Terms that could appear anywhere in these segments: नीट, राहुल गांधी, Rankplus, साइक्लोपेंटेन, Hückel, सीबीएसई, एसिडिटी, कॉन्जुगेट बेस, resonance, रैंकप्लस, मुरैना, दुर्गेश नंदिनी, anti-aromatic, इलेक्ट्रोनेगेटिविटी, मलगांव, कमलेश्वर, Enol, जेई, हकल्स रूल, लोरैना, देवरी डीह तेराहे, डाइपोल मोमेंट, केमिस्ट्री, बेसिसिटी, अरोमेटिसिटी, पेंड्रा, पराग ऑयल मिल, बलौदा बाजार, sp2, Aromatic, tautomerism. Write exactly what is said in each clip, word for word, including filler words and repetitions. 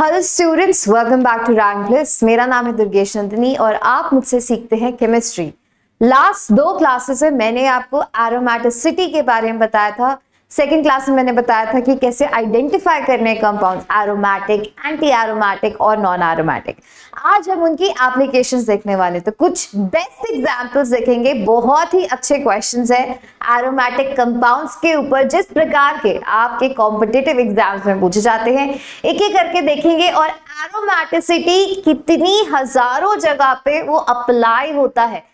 Hello students, welcome back to रैंकप्लस। मेरा नाम है दुर्गेश नंदिनी और आप मुझसे सीखते हैं केमिस्ट्री। लास्ट दो क्लासेस में मैंने आपको एरोमेटिसिटी के बारे में बताया था। सेकेंड क्लास में मैंने बताया था कि कैसे आइडेंटिफाई करने कंपाउंड्स एरोमेटिक, एंटी एरोमेटिक और नॉन एरोमेटिक। आज हम उनकी एप्लीकेशंस देखने वाले, तो कुछ बेस्ट एग्जांपल्स देखेंगे। बहुत ही अच्छे क्वेश्चंस हैं एरोमेटिक कंपाउंड्स के ऊपर, जिस प्रकार के आपके कॉम्पिटिटिव एग्जाम्स में पूछे जाते हैं। एक एक करके देखेंगे और एरोमेटिसिटी कितनी हजारों जगह पे वो अप्लाई होता है।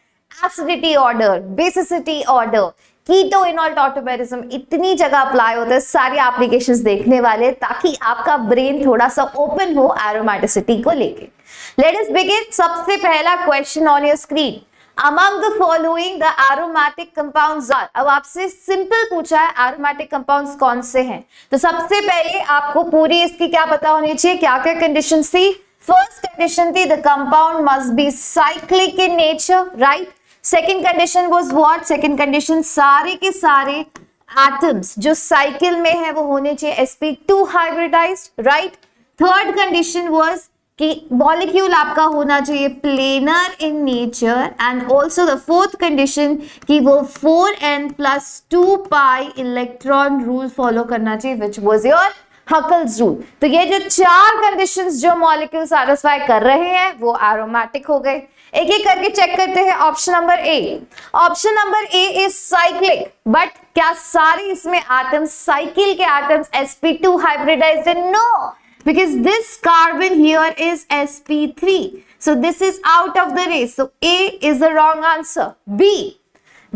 एसिडिटी order, बेसिसिटी order, keto enol tautomerism, इतनी जगह अप्लाई होता है। सारी एप्लीकेशंस देखने वाले ताकि आपका ब्रेन थोड़ा सा ओपन हो एरोमेटिसिटी को लेके। Let us begin. सबसे पहला question on your screen, among the following the aromatic compounds are. अब आपसे सिंपल पूछा है एरोमेटिक कंपाउंड्स कौन से हैं, तो सबसे पहले आपको पूरी इसकी क्या पता होनी चाहिए, क्या क्या कंडीशन थी। फर्स्ट कंडीशन थी the compound must be cyclic in nature, right. Second condition was what, second condition सारे के सारे एटम्स जो साइकिल में है वो होने चाहिए S P two hybridized, right. Third condition was कि मॉलिक्यूल आपका होना चाहिए planar in nature, and also the fourth condition कि वो four N plus two pi electron rule follow करना चाहिए, which was your हकल्स रूल। तो ये जो चार कंडीशंस जो मॉलिक्यूल सैटिस्फाई कर रहे हैं वो एरोमेटिक हो गए। एक एक करके चेक करते हैं। Option number A, option number A is cyclic, but क्या सारे इसमें एटम्स साइकिल के atoms S P two hybridized है? No, because this carbon here is S P three, so this is out of the race, so A is the wrong answer. B,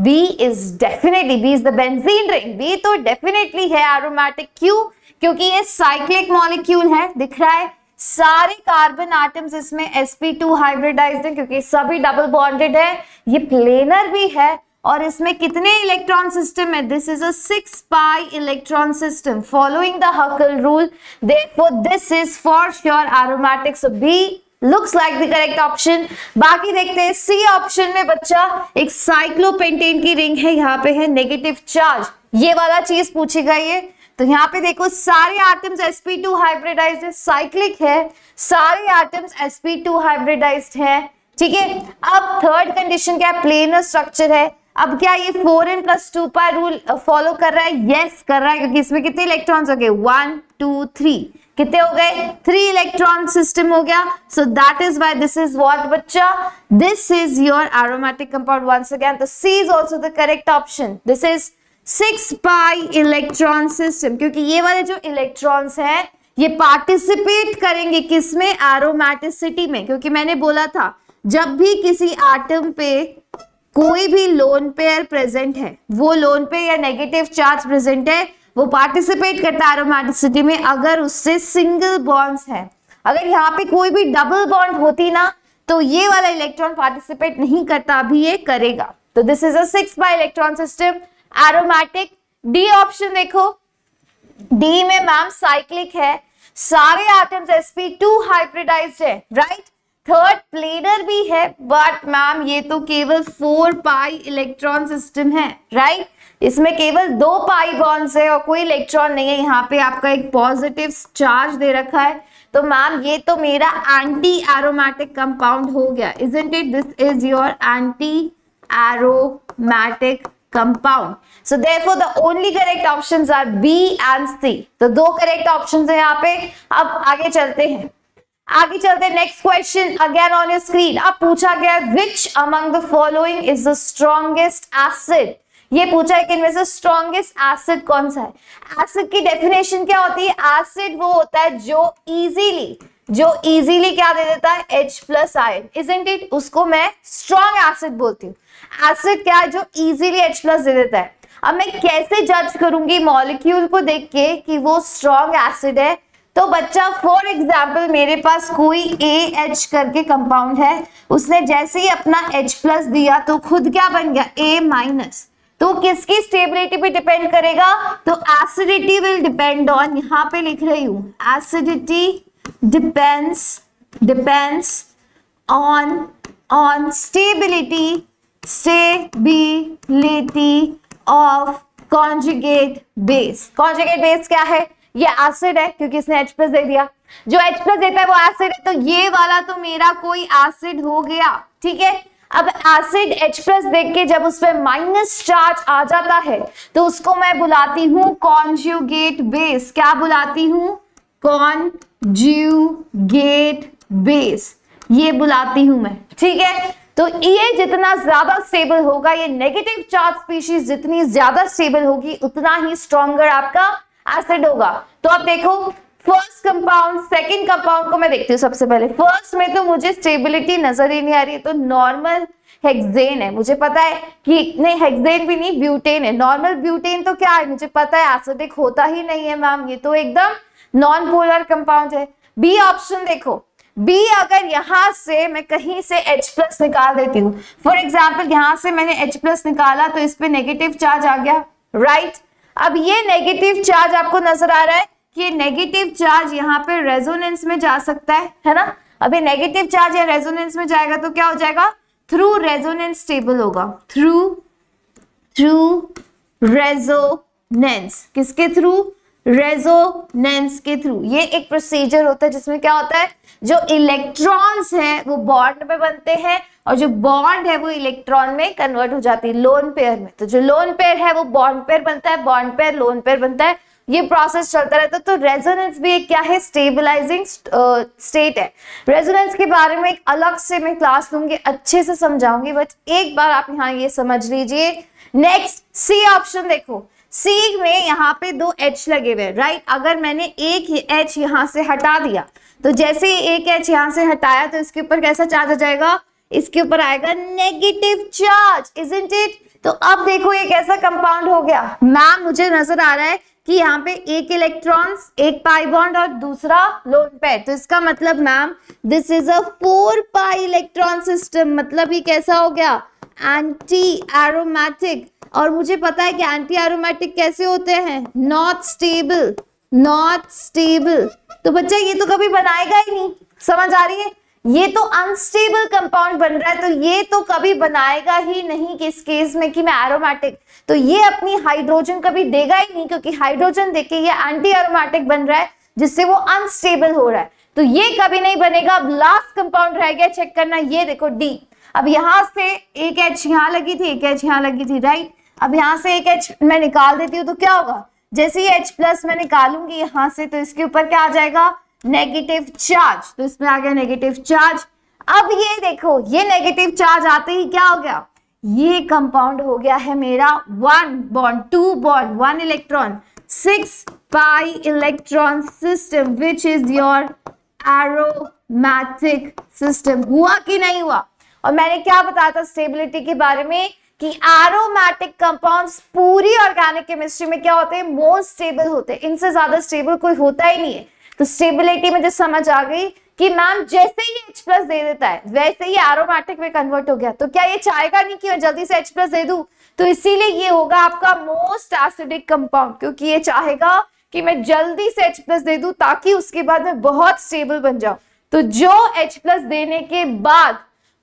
B is definitely, B is the benzene ring, B तो definitely है aromatic. क्यों? क्योंकि ये cyclic molecule है, दिख रहा है सारे कार्बन एटम्स इसमें एस पी टू हाइब्रिडाइज्ड हैं, क्योंकि सभी डबल बॉन्डेड है, ये प्लेनर भी है और इसमें कितने इलेक्ट्रॉन सिस्टम है, this is a six pi electron system following the Huckel rule, therefore this is for sure aromatic. So B looks like the correct option. बाकी देखते हैं सी ऑप्शन में। बच्चा, एक साइक्लोपेंटेन की रिंग है, यहाँ पे है नेगेटिव चार्ज, ये वाला चीज पूछी गई है। तो यहाँ पे देखो सारे atoms S P two hybridized है, साइक्लिक है, सारे atoms S P two hybridized है, ठीक है। अब थर्ड कंडीशन क्या है, प्लेनर स्ट्रक्चर है। अब क्या ये four N plus two pi rule follow कर रहा है? यस कर रहा है, क्योंकि इसमें कितने इलेक्ट्रॉन्स हो गए, वन टू थ्री, कितने हो गए, थ्री इलेक्ट्रॉन सिस्टम हो गया। So that is why this is what बच्चा, this is your aromatic compound once again. तो C is also the correct option, this is six pi electron system, क्योंकि ये वाले जो इलेक्ट्रॉन्स हैं ये पार्टिसिपेट करेंगे किसमें, एरोमेटिसिटी में। क्योंकि मैंने बोला था जब भी किसी एटम पे कोई भी लोन पेयर प्रेजेंट है, वो लोन पेयर या नेगेटिव चार्ज प्रेजेंट है, वो पार्टिसिपेट करता है एरोमेटिसिटी में अगर उससे सिंगल बॉन्ड्स हैं। अगर यहाँ पे कोई भी डबल बॉन्ड होती ना तो ये वाला इलेक्ट्रॉन पार्टिसिपेट नहीं करता, अभी ये करेगा। तो this is a six pi electron system aromatic. D option देखो, डी में मैम साइक्लिक है, सारे atoms S P two hybridized है, राइट। थर्ड प्लेनर भी है, बट मैम ये तो केवल फोर पाई इलेक्ट्रॉन सिस्टम है, राइट। इसमें केवल दो पाई बॉन्ड्स है और कोई इलेक्ट्रॉन नहीं है। यहाँ पे आपका एक पॉजिटिव चार्ज दे रखा है, तो मैम ये तो मेरा एंटी एरोमेटिक कंपाउंड हो गया, isn't it? This is your anti aromatic compound. So therefore the only correct options are B and C. तो दो करेक्ट ऑप्शंस हैं यहाँ पे। अब आगे चलते हैं, आगे चलते हैं next question again on your screen. अब पूछा गया which among the following is the strongest acid. ये पूछा है कि इनमें से स्ट्रॉन्गेस्ट एसिड कौन सा है। एसिड की डेफिनेशन क्या होती है, एसिड वो होता है जो इजीली जो इजीली क्या दे देता है, H plus ion, isn't it? उसको मैं स्ट्रॉन्ग एसिड बोलती हूँ। एसिड क्या है, जो इजीली H प्लस दे देता है। अब मैं कैसे जज करूंगी मॉलिक्यूल को देख के कि वो स्ट्रॉन्ग एसिड है? तो बच्चा फॉर एग्जाम्पल मेरे पास कोई ए एच करके कंपाउंड है, उसने जैसे ही अपना H प्लस दिया तो खुद क्या बन गया, A माइनस। तो किसकी स्टेबिलिटी पे डिपेंड करेगा, तो एसिडिटी विल डिपेंड ऑन, यहाँ पे लिख रही हूँ एसिडिटी depends depends on on stability stability of conjugate base। conjugate base क्या है, ये एसिड है क्योंकि इसने H+ दे दिया। जो H प्लस देता है वो एसिड है, तो ये वाला तो मेरा कोई एसिड हो गया। ठीक है, अब एसिड H प्लस देख के जब उसपे माइनस चार्ज आ जाता है तो उसको मैं बुलाती हूँ कॉन्जुगेट बेस। क्या बुलाती हूँ? कॉन्जुगेट बेस, ये बुलाती हूँ मैं। ठीक है, तो ये जितना ज्यादा स्टेबल होगा, ये नेगेटिव चार्ज स्पीशीज जितनी ज्यादा स्टेबल होगी उतना ही स्ट्रॉन्गर आपका एसिड होगा। तो आप देखो फर्स्ट कंपाउंड, सेकंड कंपाउंड को मैं देखती हूँ सबसे पहले। फर्स्ट में तो मुझे स्टेबिलिटी नजर ही नहीं आ रही, तो नॉर्मल हेक्सेन है। मुझे पता है कि नहीं, हेक्सेन भी नहीं, ब्यूटेन है। नॉर्मल ब्यूटेन तो क्या है, मुझे पता है एसिडिक होता ही नहीं है मैम, ये तो एकदम नॉन पोलर कंपाउंड है। बी ऑप्शन देखो, बी अगर यहाँ से मैं कहीं से H प्लस निकाल देती हूँ, फॉर एग्जाम्पल यहाँ से मैंने H प्लस निकाला तो इस पे नेगेटिव चार्ज आ गया, राइट right? अब ये नेगेटिव चार्ज आपको नजर आ रहा है कि ये नेगेटिव चार्ज यहाँ पे रेजोनेंस में जा सकता है, है ना। अब ये नेगेटिव चार्ज या रेजोनेंस में जाएगा तो क्या हो जाएगा, थ्रू रेजोनेंस स्टेबल होगा। थ्रू थ्रू रेजोनेंस, किसके थ्रू? रेजोनेंस के थ्रू। ये एक प्रोसीजर होता है जिसमें क्या होता है, जो इलेक्ट्रॉन्स हैं वो बॉन्ड में बनते हैं और जो बॉन्ड है वो इलेक्ट्रॉन में कन्वर्ट हो जाती है, लोन पेयर में। तो जो लोन पेयर है वो बॉन्ड पेयर बनता है, बॉन्ड पेयर लोन पेयर बनता है, ये प्रोसेस चलता रहता है। तो रेजोनेंस भी एक क्या है, स्टेबलाइजिंग स्टेट है। रेजोनेंस के बारे में एक अलग से मैं क्लास लूंगी, अच्छे से समझाऊंगी, बट एक बार आप यहाँ ये समझ लीजिए। नेक्स्ट सी ऑप्शन देखो, सी में यहाँ पे दो H लगे हुए, राइट। अगर मैंने एक H यहाँ से हटा दिया तो जैसे ही एक H यहाँ से हटाया तो इसके ऊपर कैसा चार्ज आ जाएगा, इसके ऊपर आएगा नेगेटिव चार्ज, इजंट इट। तो अब देखो ये कैसा कंपाउंड हो गया मैम, मुझे नजर आ रहा है कि यहाँ पे एक इलेक्ट्रॉन्स, एक पाई बॉन्ड और दूसरा लोन पेयर। तो इसका मतलब ma'am this is a four pi electron system, मतलब ये कैसा हो गया, एंटी एरोमेटिक। और मुझे पता है कि एंटी एरोमेटिक कैसे होते हैं, नॉट स्टेबल, नॉट स्टेबल। तो बच्चा ये तो कभी बनाएगा ही नहीं, समझ आ रही है, ये तो अनस्टेबल कंपाउंड बन रहा है, तो ये तो कभी बनाएगा ही नहीं किस केस में कि मैं एरोमेटिक। तो ये अपनी हाइड्रोजन कभी देगा ही नहीं, क्योंकि हाइड्रोजन देके ये एंटी एरोमेटिक बन रहा है जिससे वो अनस्टेबल हो रहा है, तो ये कभी नहीं बनेगा। अब लास्ट कंपाउंड रह गया चेक करना, ये देखो डी। अब यहाँ से एक एच यहाँ लगी थी, एक एच यहाँ लगी थी, राइट। अब यहाँ से एक H मैं निकाल देती हूँ तो क्या होगा, जैसे ही H प्लस मैं निकालूंगी यहाँ से तो इसके ऊपर क्या आ जाएगा, नेगेटिव चार्ज। तो इसमें आ गया नेगेटिव चार्ज। अब ये देखो, ये नेगेटिव चार्ज आते ही क्या हो गया, ये कंपाउंड हो गया है मेरा one bond, two bond, one electron, six pi electron system, which is your aromatic system. हुआ कि नहीं हुआ? और मैंने क्या बताया था स्टेबिलिटी के बारे में कि एरोमैटिक कंपाउंड्स पूरी ऑर्गेनिक केमिस्ट्री में क्या होते हैं, मोस्ट स्टेबल होते हैं, इनसे ज्यादा स्टेबल कोई होता ही नहीं है। तो स्टेबिलिटी मुझे समझ आ गई कि मैम जैसे ही H प्लस दे देता है वैसे ही एरोमैटिक में कन्वर्ट हो गया, तो क्या ये चाहेगा नहीं कि मैं जल्दी से H प्लस दे दूं, तो इसीलिए ये होगा आपका मोस्ट एसिडिक कंपाउंड, क्योंकि ये चाहेगा कि मैं जल्दी से H प्लस दे दूं ताकि उसके बाद मैं बहुत स्टेबल बन जाऊं। तो जो H प्लस देने के बाद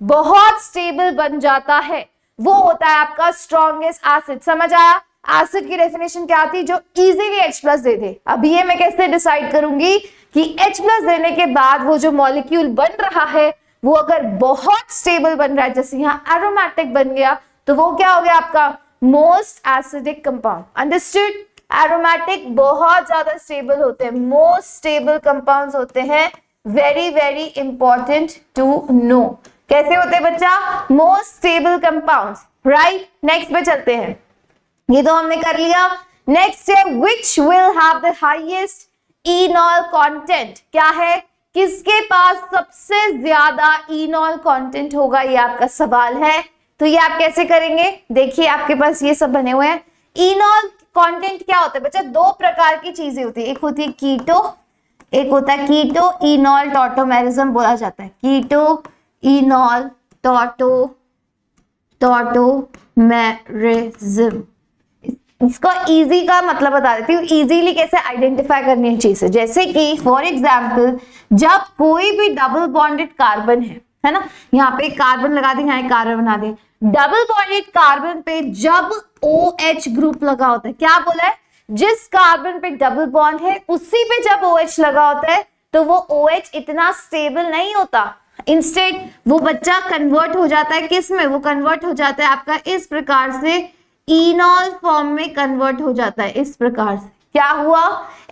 बहुत स्टेबल बन जाता है वो होता है आपका स्ट्रॉन्गेस्ट एसिड। समझ आया? एसिड की डेफिनेशन क्या आती है, जो इजीली H प्लस दे दे। अब ये मैं कैसे डिसाइड करूंगी कि H प्लस देने के बाद वो जो मॉलिक्यूल बन रहा है वो अगर बहुत स्टेबल बन रहा है, जैसे यहाँ एरोमेटिक बन गया, तो वो क्या हो गया आपका most acidic compound. Understood? Aromatic बहुत ज्यादा स्टेबल होते हैं, मोस्ट स्टेबल कंपाउंड होते हैं। Very very important to know कैसे होते हैं बच्चा most stable compounds, right. Next पे चलते हैं, ये तो हमने कर लिया। नेक्स्ट है which will have the highest enol content. क्या है, किसके पास सबसे ज्यादा इनॉल कंटेंट होगा, ये आपका सवाल है। तो ये आप कैसे करेंगे, देखिए आपके पास ये सब बने हुए हैं। इनॉल कंटेंट क्या होता है बच्चा, दो प्रकार की चीजें होती है, एक होती है कीटो, एक होता है कीटो इनॉल टॉटोमेरिज्म बोला जाता है, कीटो इनॉल टॉटोमेरिज्म। इसको इजी का मतलब बता देती हूँ, इजीली कैसे आइडेंटिफाई करनी है चीजें। जैसे कि फॉर एग्जाम्पल जब कोई भी डबल बॉन्डेड कार्बन है, है ना, यहाँ पे कार्बन लगा दें, यहाँ कार्बन बना दें, डबल बॉन्डेड कार्बन पे जब OH ग्रुप लगा होता है, क्या बोला है, जिस कार्बन पे डबल बॉन्ड है उसी पे जब OH लगा होता है तो वो OH इतना स्टेबल नहीं होता, इंस्टेड वो बच्चा कन्वर्ट हो जाता है किस में, वो कन्वर्ट हो जाता है आपका इस प्रकार से इनॉल फॉर्म में कन्वर्ट हो जाता है। इस प्रकार से क्या हुआ,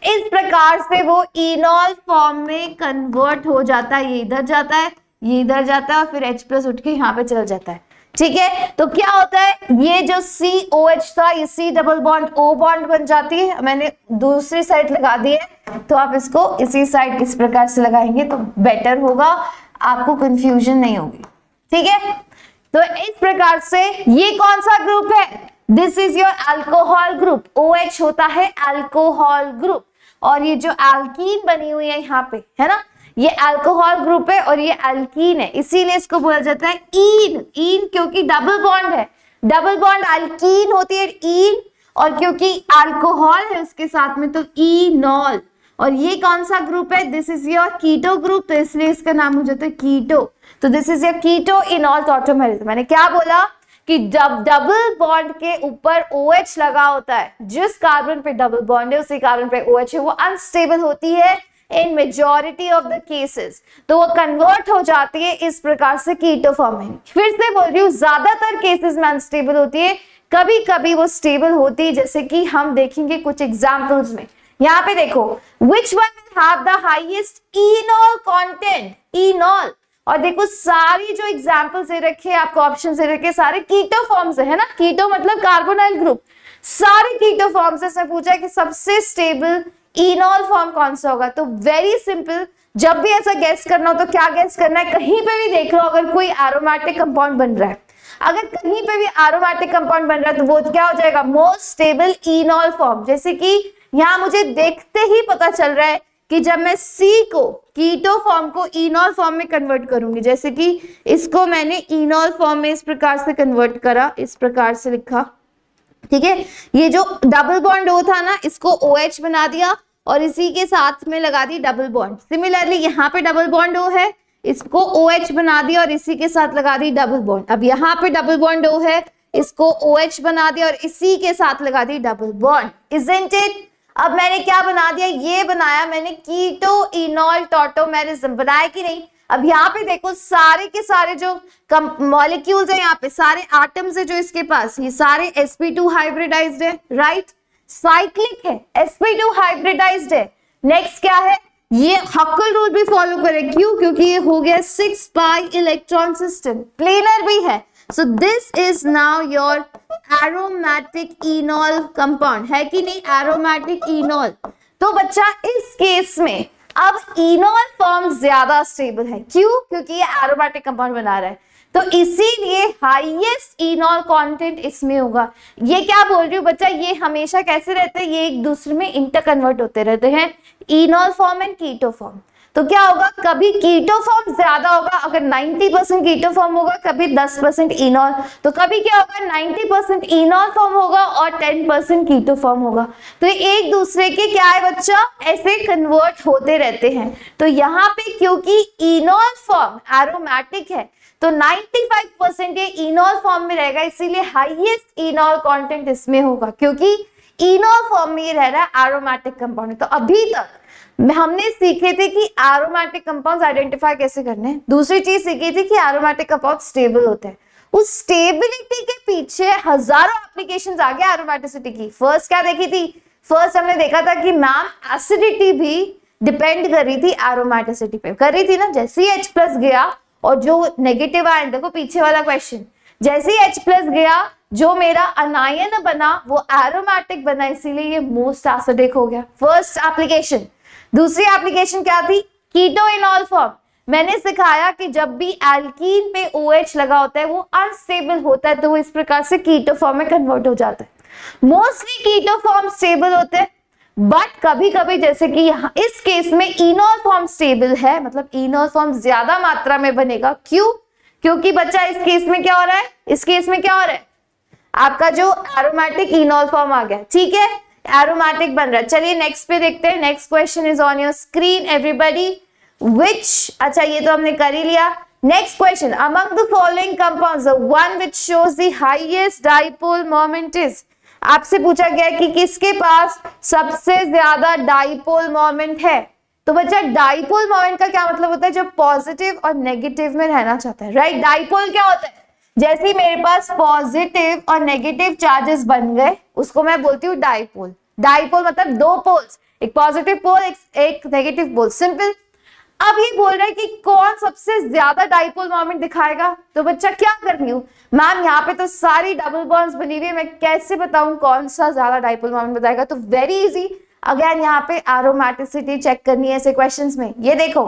इस प्रकार से वो इनॉल फॉर्म में कन्वर्ट हो जाता है, ये इधर जाता है, ये इधर जाता है और फिर H प्लस उठ के यहाँ पे चल जाता है। ठीक है, तो क्या होता है, ये जो C O H था ये C double bond O bond बन जाती है। मैंने दूसरी साइड लगा दी है, तो आप इसको इसी साइड इस प्रकार से लगाएंगे तो बेटर होगा, आपको कंफ्यूजन नहीं होगी। ठीक है, तो इस प्रकार से ये कौन सा ग्रुप है, this is your alcohol group. OH होता है अल्कोहल ग्रुप, और ये जो एल्कीन बनी हुई है यहाँ पे है ना, ये अल्कोहल ग्रुप है और ये एल्कीन है, इसीलिए इसको बोला जाता है ईन। ईन क्योंकि डबल बॉन्ड है, डबल बॉन्ड एल्कीन होती है ईन, और क्योंकि अल्कोहल है उसके साथ में तो इनॉल। और ये कौन सा ग्रुप है, this is your keto group, तो इसलिए इसका नाम हो जाता है कीटो। तो this is your keto enol tautomerism. मैंने क्या बोला कि जब डबल बॉन्ड के ऊपर OH लगा होता है, जिस कार्बन पे डबल बॉन्ड है उसी कार्बन पे OH है, वो अनस्टेबल होती है in majority of the cases, तो वो कन्वर्ट हो जाती है इस प्रकार से कीटो फॉर्म में। फिर से बोल रही हूँ, ज्यादातर केसेस में अनस्टेबल होती है, कभी कभी वो स्टेबल होती है, जैसे कि हम देखेंगे कुछ एग्जाम्पल्स में। यहाँ पे देखो, which one have the highest enol content, enol, और देखो सारी जो एग्जाम्पल से रखे आपको ऑप्शन से रखे सारे कीटो फॉर्म्स है ना, कीटो मतलब कार्बोनाइल ग्रुप, सारे कीटो फॉर्म्स से इसमें पूछा कि सबसे स्टेबल इनॉल फॉर्म कौन सा होगा। तो वेरी सिंपल, जब भी ऐसा गैस करना हो तो क्या गैस करना है, कहीं पे भी देख लो अगर कोई एरोमेटिक कंपाउंड बन रहा है, अगर कहीं पे भी एरोमेटिक कंपाउंड बन रहा है तो वो क्या हो जाएगा, मोस्ट स्टेबल इनॉल फॉर्म। जैसे कि यहाँ मुझे देखते ही पता चल रहा है कि जब मैं C को कीटो फॉर्म को इनॉल फॉर्म में कन्वर्ट करूंगी, जैसे कि इसको मैंने इनॉल फॉर्म में इस प्रकार से कन्वर्ट करा, इस प्रकार से लिखा। ठीक है, ये जो डबल बॉन्ड O था ना इसको OH बना दिया और इसी के साथ में लगा दी डबल बॉन्ड। सिमिलरली यहाँ पे डबल बॉन्ड O है, इसको OH बना दिया और इसी के साथ लगा दी डबल बॉन्ड। अब यहाँ पे डबल बॉन्ड O है, इसको OH बना दिया और इसी के साथ लगा दी डबल बॉन्ड। इजंट इट, अब मैंने क्या बना दिया, ये बनाया मैंने कीटो इनॉल टॉटोमेरिज्म, बनाया कि नहीं। अब यहाँ पे देखो सारे के सारे जो मॉलिक्यूल्स हैं यहाँ पे, सारे आटम्स हैं जो इसके पास, ये सारे s p टू हाइब्रिडाइज्ड है, राइट, साइक्लिक है, s p टू हाइब्रिडाइज्ड है। नेक्स्ट क्या है, ये हक्कल रूल भी फॉलो करें, क्यों, क्योंकि ये हो गया six pi electron system, planar भी है। So this is now your aromatic enol compound, है कि नहीं एरोमैटिक इनॉल। तो बच्चा इस केस में अब इनॉल फॉर्म ज्यादा स्टेबल है, क्यों, क्योंकि ये एरोमैटिक कंपाउंड बना रहा है, तो इसीलिए हाईएस्ट इनॉल कंटेंट इसमें होगा। ये क्या बोल रही हूँ बच्चा, ये हमेशा कैसे रहते हैं, ये एक दूसरे में इंटर कन्वर्ट होते रहते हैं, enol form and keto form. तो क्या होगा, कभी कीटो फॉर्म ज्यादा होगा, अगर नब्बे परसेंट कीटो फॉर्म होगा, कभी दस परसेंट इनॉल, तो कभी क्या होगा नब्बे परसेंट इनॉल फॉर्म होगा और दस परसेंट कीटो फॉर्म होगा। तो एक दूसरे के क्या है बच्चा, ऐसे कन्वर्ट होते रहते हैं। तो यहाँ पे क्योंकि इनॉल फॉर्म एरोमेटिक है तो पचानवे परसेंट ये इनॉल फॉर्म में रहेगा, इसीलिए हाईएस्ट इनॉल कंटेंट इसमें होगा, क्योंकि इनॉल फॉर्म में ये रह रहा है एरोमेटिक कंपाउंड। तो अभी तक हमने सीखे थे कि एरोमेटिक कंपाउंड्स आइडेंटिफाई कैसे करने हैं, दूसरी चीज सीखी थी कि एरोमेटिक कंपाउंड स्टेबल होते हैं। उस स्टेबिलिटी के पीछे हजारों एप्लीकेशंस आ गए एरोमेटिसिटी की। फर्स्ट क्या देखी थी, फर्स्ट हमने देखा था कि मैम एसिडिटी भी डिपेंड कर रही थी एरोमेटिसिटी पे, कर रही थी ना, जैसे ही एच प्लस गया और जो नेगेटिव आयन, देखो पीछे वाला क्वेश्चन, जैसे ही एच प्लस गया जो मेरा अनायन बना वो एरोमेटिक बना, इसीलिए ये मोस्ट एसिडिक हो गया, फर्स्ट एप्लीकेशन। दूसरी एप्लीकेशन क्या थी, कीटो इनॉल फॉर्म। मैंने सिखाया कि जब भी एल्कीन पे OH लगा होता है वो अनस्टेबल होता है, तो वो इस प्रकार से कीटो फॉर्म में कन्वर्ट हो जाता है। मोस्टली कीटो फॉर्म स्टेबल होते हैं, बट कभी कभी जैसे कि यहाँ इस केस में इनॉल फॉर्म स्टेबल है, मतलब इनॉल फॉर्म ज्यादा मात्रा में बनेगा, क्यों, क्योंकि बच्चा इस केस में क्या हो रहा है, इस केस में क्या हो रहा है, आपका जो एरोमेटिक इनॉल फॉर्म आ गया। ठीक है, एरोमेटिक बन रहा है। चलिए नेक्स्ट पे देखते हैं, next question is on your screen everybody, which, अच्छा ये तो हमने कर ही लिया। Next question, among the following compounds the one which shows the highest डाइपोल मोमेंट is, आपसे पूछा गया कि किसके पास सबसे ज्यादा डाइपोल मोमेंट है। तो बच्चा डाइपोल मोमेंट का क्या मतलब होता है? जो पॉजिटिव और नेगेटिव में रहना चाहता है, राइट। डाइपोल क्या होता है? जैसे ही मेरे पास पॉजिटिव और नेगेटिव चार्जेस बन गए उसको मैं बोलती हूँ डाइपोल। डाइपोल मतलब दो पोल्स, एक पॉजिटिव पोल एक नेगेटिव पोल, सिंपल। अब ये बोल रहा है कि कौन सबसे ज्यादा डाइपोल मोमेंट दिखाएगा, तो बच्चा क्या कर रही हूँ मैम यहाँ पे तो सारी डबल बॉन्ड्स बनी हुई है, मैं कैसे बताऊं कौन सा ज्यादा डाइपोल मोमेंट बताएगा? तो वेरी इजी, अगेन यहाँ पे एरोमेटिसिटी चेक करनी है ऐसे क्वेश्चंस में। ये देखो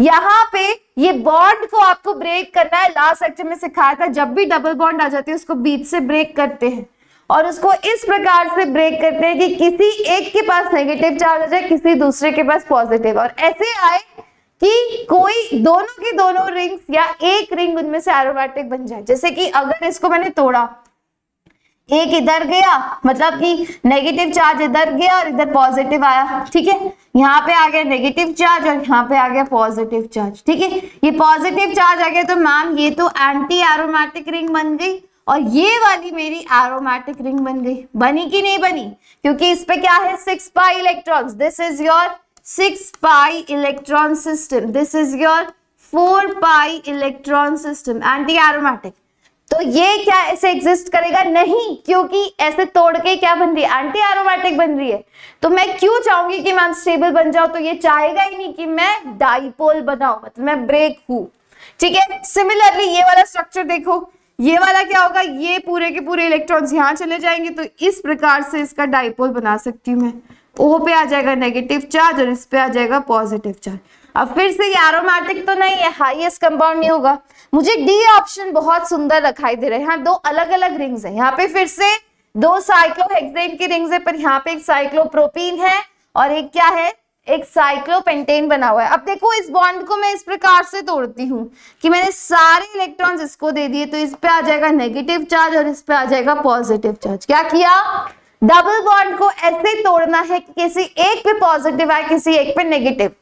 यहाँ पे ये बॉन्ड को आपको ब्रेक करना है, लास्ट लेक्चर में सिखाया था। जब भी डबल बॉन्ड आ जाती है उसको बीच से ब्रेक करते हैं और उसको इस प्रकार से ब्रेक करते हैं कि किसी एक के पास नेगेटिव चार्ज आ जाए, किसी दूसरे के पास पॉजिटिव, और ऐसे आए कि कोई दोनों की दोनों रिंग्स या एक रिंग उनमें से एरोमेटिक बन जाए। जैसे कि अगर इसको मैंने तोड़ा, एक इधर गया, मतलब कि नेगेटिव चार्ज इधर गया और इधर पॉजिटिव आया, ठीक है। यहाँ पे आ गया नेगेटिव चार्ज और यहाँ पे आ गया पॉजिटिव चार्ज, ठीक है। ये पॉजिटिव चार्ज आ गया तो मैम ये तो एंटी एरोमेटिक रिंग बन गई और ये वाली मेरी एरोमेटिक रिंग बन गई। बनी कि नहीं बनी? क्योंकि इस पे क्या है, six pi electrons. This is your six pi electron system, this is your four pi electron system, anti aromatic. तो ये क्या ऐसे एग्जिस्ट करेगा? नहीं, क्योंकि ऐसे तोड़ के क्या बन रही है, एंटी एरोमेटिक बन रही है। तो मैं क्यों चाहूंगी कि मैं अनस्टेबल बन जाऊं, तो ये चाहेगा ही नहीं कि मैं डाइपोल बनाऊं, मतलब मैं ब्रेक हूं, ठीक है। सिमिलरली ये वाला स्ट्रक्चर देखो, ये वाला क्या होगा, ये पूरे के पूरे इलेक्ट्रॉन्स यहाँ चले जाएंगे, तो इस प्रकार से इसका डाइपोल बना सकती हूँ मैं। ओ पे आ जाएगा नेगेटिव चार्ज और इस पे आ जाएगा पॉजिटिव चार्ज। अब फिर से ये एरोमेटिक तो नहीं है, हाईएस्ट कंपाउंड नहीं होगा। मुझे डी ऑप्शन बहुत सुंदर दिखाई दे रहा है। यहाँ दो अलग अलग रिंग्स हैं, यहाँ पे फिर से दो साइक्लोहेक्सेन की रिंग्स है, पर यहाँ पे एक साइक्लोप्रोपीन है और एक क्या है, एक साइक्लोपेंटेन बना हुआ है। अब देखो इस बॉन्ड को मैं इस प्रकार से तोड़ती हूँ कि मैंने सारे इलेक्ट्रॉन्स इसको दे दिए, तो इस पे आ जाएगा नेगेटिव चार्ज और इस पे आ जाएगा पॉजिटिव चार्ज। क्या किया, डबल बॉन्ड को ऐसे तोड़ना है कि किसी एक पे पॉजिटिव आए, किसी एक पे नेगेटिव।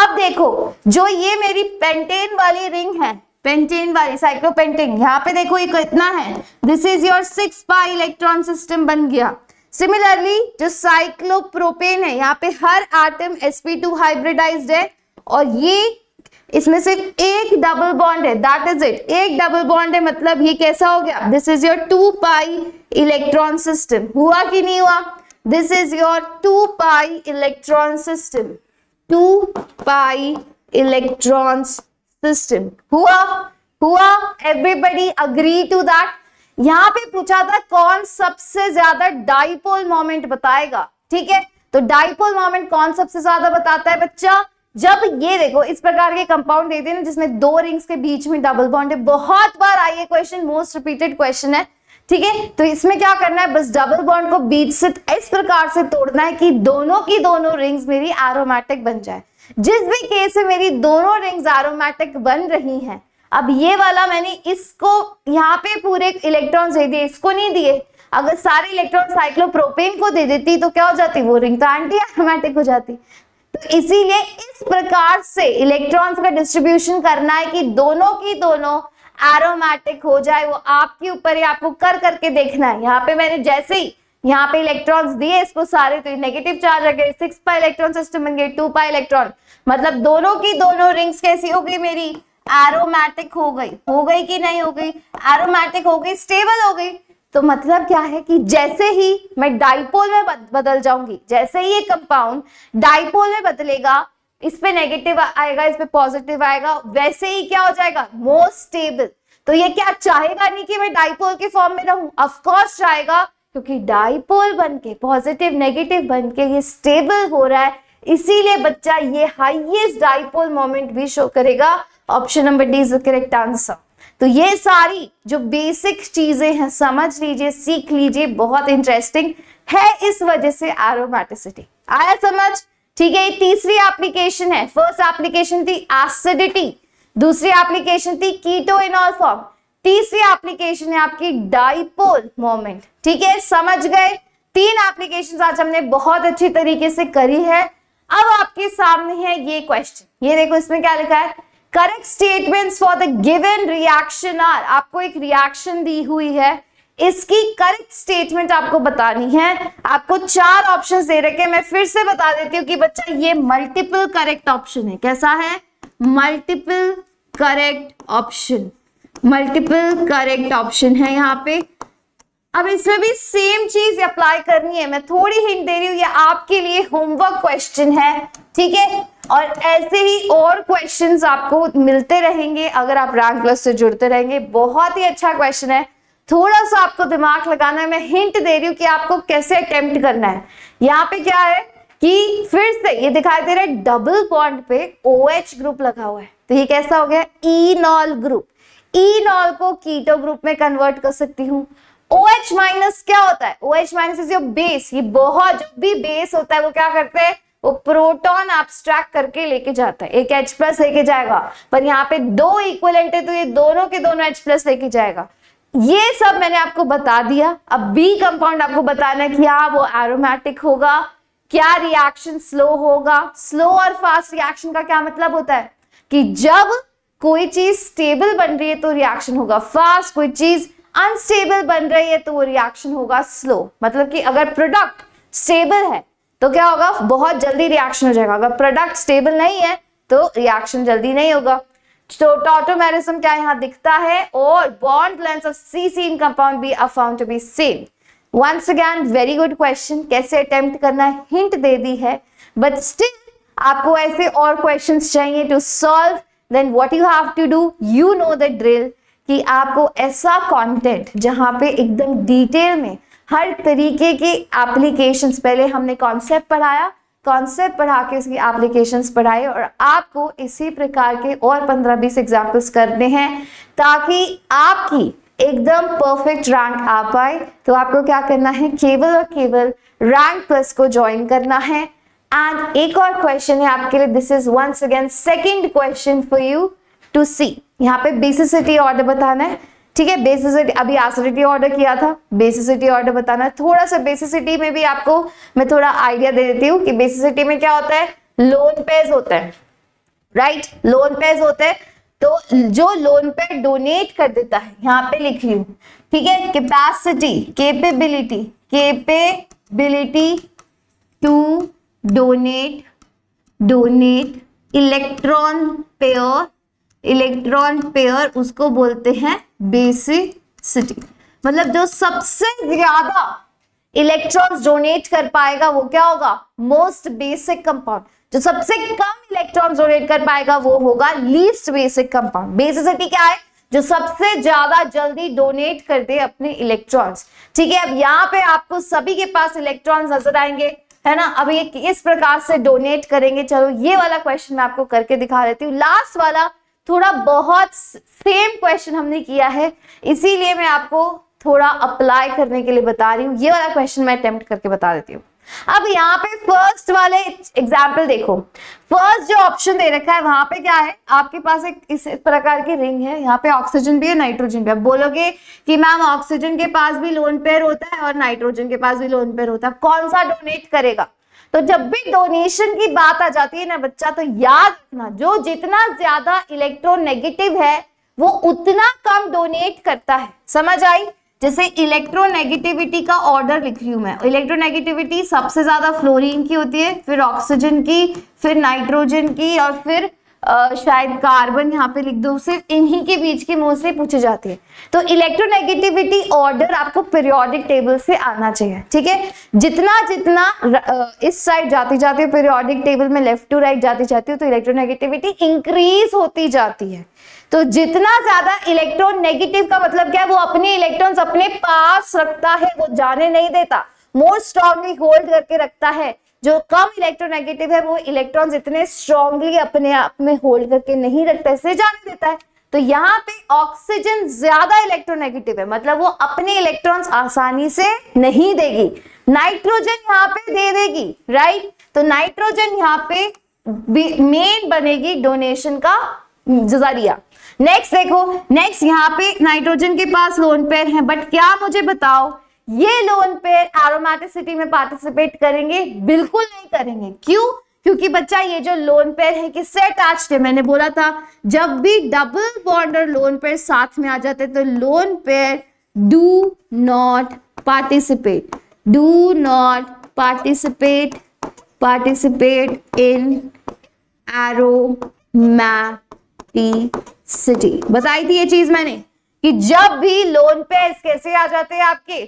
अब देखो जो ये मेरी पेंटेन वाली रिंग है, पेंटेन वाली साइक्लोपेंटेन, यहाँ पे देखो ये कितना है, this is your six pi electron system बन गया। सिमिलरली जो साइक्लोप्रोपेन है, यहाँ पे हर atom S P two hybridized है और ये इसमें सिर्फ एक डबल बॉन्ड है, दैट इज इट, एक डबल बॉन्ड है। मतलब ये कैसा हो गया, this is your two pi electron system. हुआ कि नहीं हुआ? This is your two pi electron system, two pi electrons system. हुआ हुआ एवरीबडी अग्री टू दैट? यहाँ पे पूछा था कौन सबसे ज्यादा डाइपोल मोमेंट बताएगा, ठीक है। तो डाइपोल मोमेंट कौन सबसे ज्यादा बताता है बच्चा? जब ये देखो इस प्रकार के कंपाउंड देते हैं ना जिसमें दो रिंग्स के बीच में डबल बॉन्ड है। बहुत बार आई ये क्वेश्चन, मोस्ट रिपीटेड क्वेश्चन है, ठीक है। तो इसमें क्या करना है, बस डबल बॉन्ड को बीच से इस प्रकार से तोड़ना है कि दोनों की दोनों रिंग्स मेरी एरोमेटिक बन जाए। जिस भी केस में मेरी दोनों रिंग्स एरोमेटिक बन रही हैं, अब ये वाला मैंने इसको यहाँ पे पूरे इलेक्ट्रॉन्स दे दिए, इसको नहीं दिए। अगर सारे इलेक्ट्रॉन साइक्लोप्रोपेन को दे देती तो क्या हो जाती, वो रिंग तो एंटी एरोमेटिक हो जाती। तो इसीलिए इस प्रकार से इलेक्ट्रॉन्स का डिस्ट्रीब्यूशन करना है कि दोनों की दोनों एरोमेटिक हो जाए। वो आपके ऊपर है, आपको कर करके देखना है। यहाँ पे मैंने जैसे ही यहाँ पे इलेक्ट्रॉन्स दिए इसको सारे, तो नेगेटिव चार्ज आ गए, सिक्स पाई इलेक्ट्रॉन सिस्टम बन गए, टू पाई इलेक्ट्रॉन, मतलब दोनों की दोनों रिंग्स कैसी हो गई, मेरी एरोमेटिक हो गई। हो गई कि नहीं हो गई? एरोमेटिक हो गई, स्टेबल हो गई। तो मतलब क्या है कि जैसे ही मैं डाइपोल में बदल जाऊंगी, जैसे ही ये कंपाउंड डाइपोल में बदलेगा, इस पे नेगेटिव आएगा, इस पे पॉजिटिव आएगा, वैसे ही क्या हो जाएगा, मोस्ट स्टेबल। तो ये क्या चाहेगा नहीं कि मैं डाइपोल के फॉर्म में रहूं, ऑफ कोर्स चाहेगा, क्योंकि डाइपोल बनके पॉजिटिव नेगेटिव बनके ये स्टेबल हो रहा है। इसीलिए बच्चा ये हाईएस्ट डाइपोल मोमेंट भी शो करेगा। Option number D is the correct answer. तो ये सारी जो बेसिक चीजें हैं समझ लीजिए, सीख लीजिए, बहुत इंटरेस्टिंग है, इस वजह से एरोमेटिसिटी आया समझ, ठीक है। ये तीसरी एप्लीकेशन है। फर्स्ट एप्लीकेशन थी एसिडिटी, दूसरी एप्लीकेशन थी कीटो इनॉल फॉर्म, तीसरी एप्लीकेशन है आपकी डाइपोल मोमेंट, ठीक है। समझ गए? तीन एप्लीकेशंस आज हमने बहुत अच्छी तरीके से करी है। अब आपके सामने है ये क्वेश्चन, ये देखो इसमें क्या लिखा है, correct statements for the given reaction are. आपको एक रिएक्शन दी हुई है, इसकी करेक्ट स्टेटमेंट आपको बतानी है। आपको चार ऑप्शंस दे रखे हैं, मैं फिर से बता देती हूँ कि बच्चा ये मल्टीपल करेक्ट ऑप्शन है। कैसा है? Multiple correct option, multiple correct option है यहाँ पे। अब इसमें भी सेम चीज अप्लाई करनी है, मैं थोड़ी हिंट दे रही हूँ, ये आपके लिए होमवर्क क्वेश्चन है, ठीक है। और ऐसे ही और क्वेश्चंस आपको मिलते रहेंगे अगर आप रैंक प्लस से जुड़ते रहेंगे। बहुत ही अच्छा क्वेश्चन है, थोड़ा सा आपको दिमाग लगाना है। मैं हिंट दे रही हूँ कि आपको कैसे अटेम्प्ट करना है। यहाँ पे क्या है कि फिर से ये दिखाई दे रहा है डबल बॉन्ड पे OH ग्रुप लगा हुआ है, तो ये कैसा हो गया? इनॉल ग्रुप। इनॉल को कीटो ग्रुप में कन्वर्ट कर सकती हूँ। OH माइनस क्या होता है? OH minus is your base. ये बहुत जो भी बेस होता है वो क्या करते हैं, वो प्रोटॉन एब्स्ट्रैक्ट करके लेके जाता है, एक H प्लस लेके जाएगा, पर यहाँ पे दो इक्वलेंट है तो ये दोनों के दोनों H प्लस लेके जाएगा। ये सब मैंने आपको बता दिया। अब बी कंपाउंड आपको बताना है, क्या वो एरोमेटिक होगा, क्या रिएक्शन स्लो होगा। स्लो और फास्ट रिएक्शन का क्या मतलब होता है कि जब कोई चीज स्टेबल बन रही है तो रिएक्शन होगा फास्ट, कोई चीज अनस्टेबल बन रही है तो वो रिएक्शन होगा स्लो। मतलब कि अगर प्रोडक्ट स्टेबल है तो क्या होगा, बहुत जल्दी रिएक्शन हो जाएगा। अगर प्रोडक्ट स्टेबल नहीं है तो रिएक्शन जल्दी नहीं होगा। तो टॉटोमेरिज्म क्या यहाँ दिखता है, और bond length of C C in compound B are found to be same. Once again very good question, कैसे अटेम्प्ट करना है हिंट दे दी है, बट स्टिल आपको ऐसे और क्वेश्चंस चाहिए to solve. Then what you have to do, you know the drill, कि आपको ऐसा कॉन्टेंट जहाँ पे एकदम डिटेल में हर तरीके के एप्लीकेशंस, पहले हमने कॉन्सेप्ट पढ़ाया, कॉन्सेप्ट पढ़ा के उसकी एप्लीकेशंस पढ़ाए, और आपको इसी प्रकार के और पंद्रह बीस एग्जाम्पल्स करने हैं ताकि आपकी एकदम परफेक्ट रैंक आ पाए। तो आपको क्या करना है, केवल और केवल रैंक प्लस को ज्वाइन करना है। एंड एक और क्वेश्चन है आपके लिए, this is once again second question for you to see. यहाँ पे बेसिसिटी ऑर्डर बताना है, ठीक है। बेसिसिटी, अभी एसिडिटी ऑर्डर किया था, बेसिसिटी ऑर्डर बताना है। थोड़ा सा बेसिसिटी में भी आपको मैं थोड़ा आइडिया दे देती हूँ कि बेसिसिटी में क्या होता है, लोन पेयर्स होते हैं, राइट, लोन पेयर्स होते हैं। तो जो लोन पेयर डोनेट कर देता है, यहाँ पे लिख रही हूँ, ठीक है, capacity, capability, capability to donate donate electron pair, electron pair, उसको बोलते हैं बेसिसिटी। मतलब जो सबसे ज्यादा इलेक्ट्रॉन्स डोनेट कर पाएगा वो क्या होगा, मोस्ट बेसिक कंपाउंड। जो सबसे कम इलेक्ट्रॉन्स डोनेट कर पाएगा वो होगा लीस्ट बेसिक कंपाउंड। बेसिसिटी क्या है, जो सबसे ज्यादा जल्दी डोनेट कर दे अपने इलेक्ट्रॉन्स, ठीक है। अब यहाँ पे आपको सभी के पास इलेक्ट्रॉन्स नजर आएंगे, है ना। अब ये किस प्रकार से डोनेट करेंगे, चलो ये वाला क्वेश्चन मैं आपको करके दिखा देती हूँ। लास्ट वाला थोड़ा बहुत सेम क्वेश्चन हमने किया है, इसीलिए मैं आपको थोड़ा अप्लाई करने के लिए बता रही हूँ। ये वाला क्वेश्चन मैं अटेम्प्ट करके बता देती हूँ। अब यहाँ पे फर्स्ट वाले एग्जाम्पल देखो, फर्स्ट जो ऑप्शन दे रखा है वहां पे क्या है, आपके पास एक इस प्रकार की रिंग है, यहाँ पे ऑक्सीजन भी है, नाइट्रोजन भी है। बोलोगे कि मैम ऑक्सीजन के पास भी लोन पेयर होता है और नाइट्रोजन के पास भी लोन पेयर होता है, कौन सा डोनेट करेगा। तो जब भी डोनेशन की बात आ जाती है ना बच्चा, तो याद रखना जो जितना ज्यादा इलेक्ट्रोनेगेटिव है वो उतना कम डोनेट करता है। समझ आई? जैसे इलेक्ट्रोनेगेटिविटी का ऑर्डर लिख रही हूं मैं। इलेक्ट्रोनेगेटिविटी सबसे ज्यादा फ्लोरीन की होती है, फिर ऑक्सीजन की, फिर नाइट्रोजन की, और फिर Uh, शायद कार्बन यहाँ पे लिख दो। सिर्फ इन्हीं के बीच की मोस्टली पूछी जाती है। तो इलेक्ट्रोनेगेटिविटी ऑर्डर आपको पीरियोडिक टेबल से आना चाहिए, ठीक है। जितना जितना इस साइड जाती जाती है पीरियोडिक टेबल में, लेफ्ट टू राइट जाती जाती है, तो इलेक्ट्रोनेगेटिविटी इंक्रीज होती जाती है। तो जितना ज्यादा इलेक्ट्रोनेगेटिव का मतलब क्या है, वो अपने इलेक्ट्रॉन्स अपने पास रखता है, वो जाने नहीं देता, मोर स्ट्रांगली होल्ड करके रखता है। जो कम इलेक्ट्रोनेगेटिव है वो इलेक्ट्रॉन्स इतने स्ट्रांगली अपने आप में होल्ड करके नहीं रखता, इसे जाने देता है। तो यहाँ पे ऑक्सीजन ज्यादा इलेक्ट्रोनेगेटिव है, मतलब वो अपने इलेक्ट्रॉन्स आसानी से नहीं देगी। नाइट्रोजन यहाँ पे दे देगी, राइट। तो नाइट्रोजन यहाँ पे मेन बनेगी डोनेशन का जरिया। नेक्स्ट देखो, नेक्स्ट यहाँ पे नाइट्रोजन के पास लोन पेयर है, बट क्या मुझे बताओ ये लोन पेयर एरोमेटिसिटी में पार्टिसिपेट करेंगे? बिल्कुल नहीं करेंगे। क्यों? क्योंकि बच्चा ये जो लोन पेयर है किससे अटैच्ड है, मैंने बोला था जब भी डबल बॉन्ड और लोन पेयर साथ में आ जाते हैं तो lone pair do not participate, do not participate participate in aromaticity. बताई थी ये चीज मैंने कि जब भी लोन पेयर्स कैसे आ जाते हैं आपके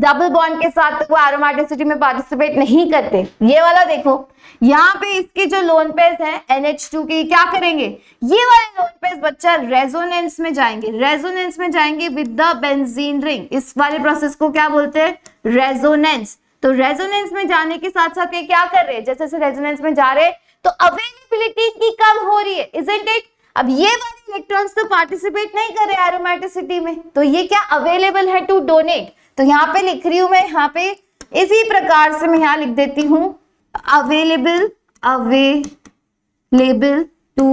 डबल बॉन्ड के साथ, तो वो एरोमैटिसिटी में पार्टिसिपेट नहीं करते। ये वाला देखो, यहाँ पे इसके जो लोन पेयर्स हैं एन एच टू के, क्या करेंगे ये वाले लोन पेयर्स बच्चा रेजोनेंस में जाएंगे, रेजोनेंस में जाएंगे विद द बेंजीन रिंग। इस वाले प्रोसेस को क्या बोलते हैं? रेजोनेंस। तो रेजोनेंस में जाने के साथ साथ ये क्या कर रहे हैं, जैसे जैसे रेजोनेंस में जा रहे हैं तो अवेलेबिलिटी की कम हो रही है, इजंट इट। अब ये वाले इलेक्ट्रॉन्स तो पार्टिसिपेट नहीं कर रहे एरोमैटिसिटी में, तो ये क्या अवेलेबल है टू डोनेट। तो यहाँ पे लिख रही हूं मैं, यहाँ पे इसी प्रकार से मैं यहाँ लिख देती हूँ अवेलेबल अवेलेबल टू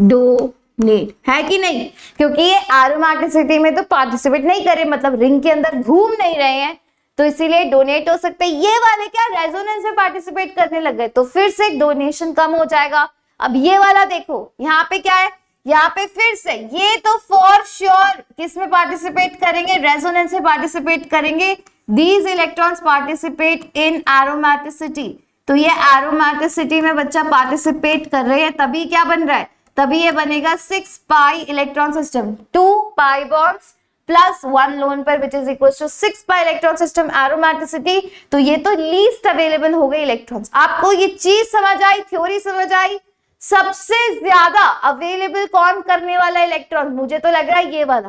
डोनेट, है कि नहीं, क्योंकि ये एरोमैटिसिटी में तो पार्टिसिपेट नहीं कर रहे, मतलब रिंग के अंदर घूम नहीं रहे हैं, तो इसीलिए डोनेट हो सकते हैं। ये वाले क्या रेजोनेंस में पार्टिसिपेट करने लग गए, तो फिर से डोनेशन कम हो जाएगा। अब ये वाला देखो, यहाँ पे क्या है, यहाँ पे फिर से ये तो फॉर श्योर किस में पार्टिसिपेट करेंगे, रेजोनेंस में पार्टिसिपेट करेंगे। These electrons participate in aromaticity, तो ये एरोमैटिसिटी में बच्चा पार्टिसिपेट कर रहे हैं, तभी क्या बन रहा है, तभी ये बनेगा six pi electron system, two pi bonds plus one lone pair which is equal to six pi electron system aromaticity. तो ये तो लीस्ट अवेलेबल हो गई इलेक्ट्रॉन्स। आपको ये चीज समझ आई, थ्योरी समझ आई? सबसे ज्यादा अवेलेबल कौन करने वाला इलेक्ट्रॉन, मुझे तो लग रहा है ये वाला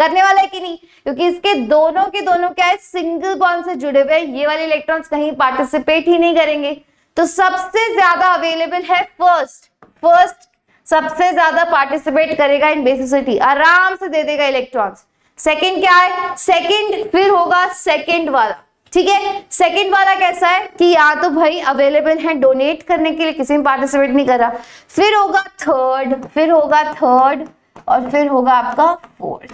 करने वाला है कि नहीं, क्योंकि इसके दोनों के दोनों क्या है सिंगल बॉन्ड से जुड़े हुए, ये वाले इलेक्ट्रॉन्स कहीं पार्टिसिपेट ही नहीं करेंगे। तो सबसे ज्यादा अवेलेबल है फर्स्ट, फर्स्ट सबसे ज्यादा पार्टिसिपेट करेगा इन बेसिसिटी, आराम से दे देगा इलेक्ट्रॉन्स। सेकेंड क्या है, सेकेंड फिर होगा सेकेंड वाला, ठीक है। सेकेंड वाला कैसा है कि या तो भाई अवेलेबल है डोनेट करने के लिए, किसी में पार्टिसिपेट नहीं कर रहा, फिर होगा थर्ड, फिर होगा थर्ड और फिर होगा आपका फोर्थ।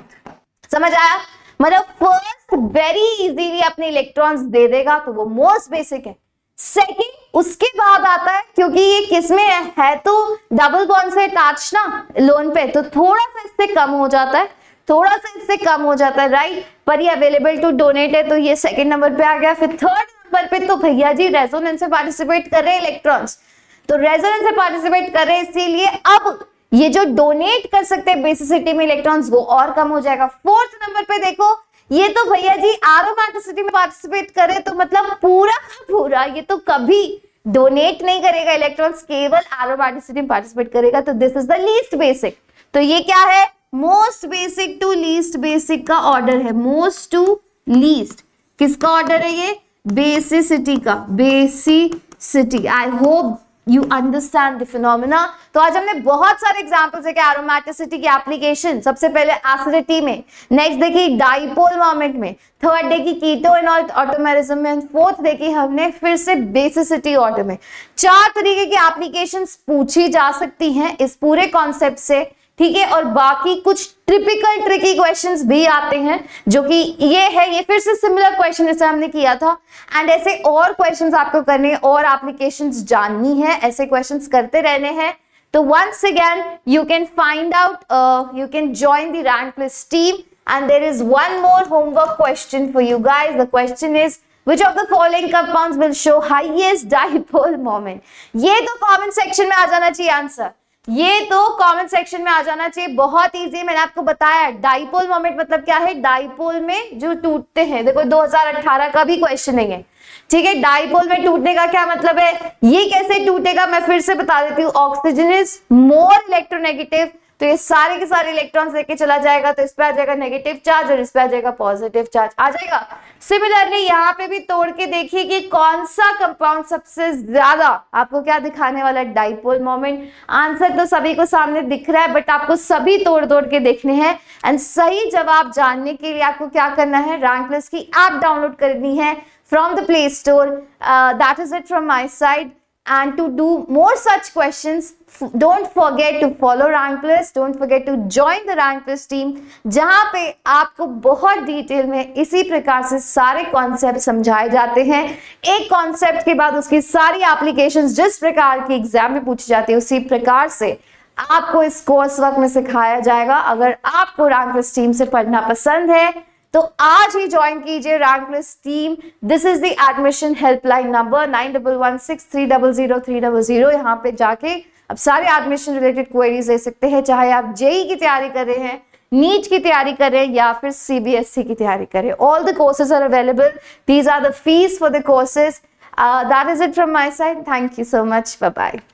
समझ आया? मतलब फर्स्ट वेरी इजीली अपने इलेक्ट्रॉन्स दे देगा, तो वो मोस्ट बेसिक है। सेकेंड उसके बाद आता है, क्योंकि ये किसमें है, है तो डबल बॉन्ड से अटैच ना लोन पे, तो थोड़ा सा इससे कम हो जाता है, थोड़ा सा इससे कम हो जाता है, राइट। पर ये अवेलेबल टू डोनेट है, तो ये सेकंड नंबर पे आ गया। फिर थर्ड नंबर पे तो भैया जी रेजोनेंस से पार्टिसिपेट कर रहे हैं इलेक्ट्रॉन्स, तो रेजोनेंस से पार्टिसिपेट कर रहे हैं, इसीलिए अब ये जो डोनेट कर सकते हैं बेसिसिटी में इलेक्ट्रॉन्स वो और कम हो जाएगा। फोर्थ नंबर पे देखो, ये तो भैया जी एरोमैटिसिटी में पार्टिसिपेट कर रहे, तो मतलब पूरा का पूरा ये तो कभी डोनेट नहीं करेगा इलेक्ट्रॉन्स, केवल एरोमैटिसिटी में पार्टिसिपेट करेगा। तो this is the least basic. तो ये क्या है, most basic to least basic का ऑर्डर है, मोस्ट टू लीस्ट किसका ऑर्डर है ये, बेसिसिटी का, बेसिसिटी। I hope you understand the phenomena. तो आज हमने बहुत सारे एग्जाम्पल्स देखे एरोमैटिसिटी की एप्लीकेशन, सबसे पहले एसिडिटी में, नेक्स्ट देखी डाइपोल मोमेंट में, थर्ड देखी कीटो इनॉल टॉटोमेरिज्म में, फोर्थ देखी हमने फिर से बेसिसिटी ऑर्डर में। चार तरीके की एप्लीकेशंस पूछी जा सकती हैं इस पूरे कॉन्सेप्ट से, ठीक है। और बाकी कुछ ट्रिपिकल ट्रिकी क्वेश्चंस भी आते हैं, जो कि ये है, ये फिर से सिमिलर क्वेश्चन जैसे हमने किया था, एंड ऐसे और क्वेश्चंस आपको करने और एप्लीकेशंस जाननी है, ऐसे क्वेश्चंस करते रहने हैं। तो once again you can find out, you can join the रैंकप्लस team and there is one more homework question for you guys. The question is Which of the following compounds will show highest dipole moment? ये तो comment section में आ जाना चाहिए answer, ये तो comment section में आ जाना चाहिए। बहुत इजी, मैंने आपको बताया डाइपोल मोमेंट मतलब क्या है, डाइपोल में जो टूटते हैं, देखो दो हज़ार अठारह का भी क्वेश्चन है, ठीक है। डाइपोल में टूटने का क्या मतलब है, ये कैसे टूटेगा मैं फिर से बता देती हूँ। ऑक्सीजन इज मोर इलेक्ट्रोनेगेटिव, तो ये सारे के सारे इलेक्ट्रॉन्स लेके चला जाएगा, तो इस पे आ जाएगा नेगेटिव चार्ज और इस पे आ जाएगा पॉजिटिव चार्ज आ जाएगा। सिमिलरली यहाँ पे भी तोड़ के देखिए कि कौन सा कंपाउंड सबसे ज्यादा आपको क्या दिखाने वाला है, डाइपोल मोमेंट। आंसर तो सभी को सामने दिख रहा है, बट आपको सभी तोड़ तोड़ के देखने हैं, एंड सही जवाब जानने के लिए आपको क्या करना है, रैंकप्लस की ऐप डाउनलोड करनी है from the play store. That is it from my side. And to do more such questions, don't forget to follow Rankplus. Don't forget to join the Rankplus team, जहाँ पे आपको बहुत डिटेल में इसी प्रकार से सारे कॉन्सेप्ट समझाए जाते हैं। एक कॉन्सेप्ट के बाद उसकी सारी एप्लीकेशंस जिस प्रकार की एग्जाम में पूछी जाती है उसी प्रकार से आपको इस कोर्स वर्क में सिखाया जाएगा। अगर आपको Rankplus टीम से पढ़ना पसंद है तो आज ही ज्वाइन कीजिए रैंकप्लस team. This is the admission helpline number nine one one six three zero zero three zero. यहाँ पे जाके अब सारे एडमिशन रिलेटेड क्वेरीज ले सकते हैं, चाहे आप जेई की तैयारी कर रहे हैं, नीट की तैयारी कर रहे हैं या फिर सीबीएसई की तैयारी कर रहे हैं। All the courses are available. These are the fees for the courses. That is it from my side. Thank you so much. Bye bye.